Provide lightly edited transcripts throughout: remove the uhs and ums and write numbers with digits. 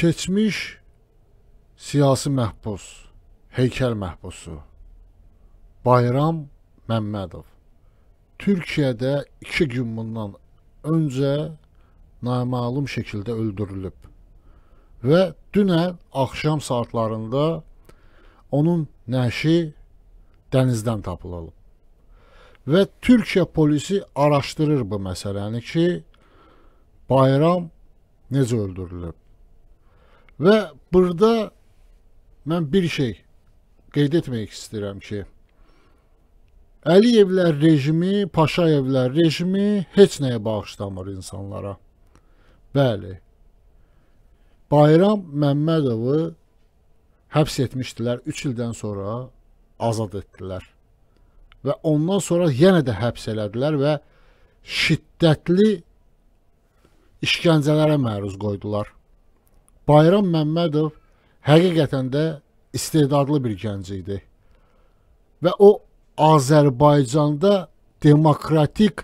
Keçmiş siyasi məhbus, heykəl məhbusu Bayram Məmmədov Türkiyədə 2 gün bundan öncə namalum şəkildə öldürülüb və dünən axşam saatlarında onun nəşi dənizdən tapılıb. Və Türkiyə polisi araşdırır bu məsələni ki, Bayram necə öldürülüb. Və burada mən bir şey qeyd etmək istəyirəm ki, Əliyevlər rejimi, Paşayevlər rejimi heç nəyə bağışlamır insanlara. Bəli, Bayram Məmmədovu həbs etmişdilər, 3 ildən sonra azad etdilər. Və ondan sonra yenə də həbs elədilər və şiddətli işgəncələrə məruz qoydular. Bayram Məmmədov həqiqətən də istedadlı bir gənc idi. Və o Azərbaycanda demokratik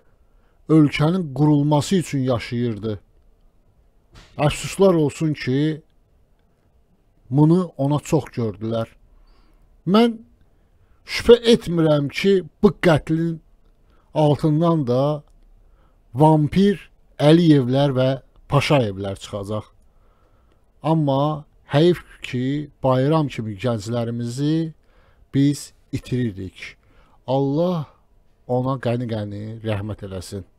ölkənin qurulması üçün yaşayırdı. Əfsuslar olsun ki, bunu ona çox gördülər. Mən şübhə etmirəm ki, bu qətlin altından da vampir Əliyevlər və Paşayevlər çıxacaq. Amma heyf ki, bayram kimi gənclərimizi biz itiririk. Allah ona qəni-qəni rəhmət eləsin.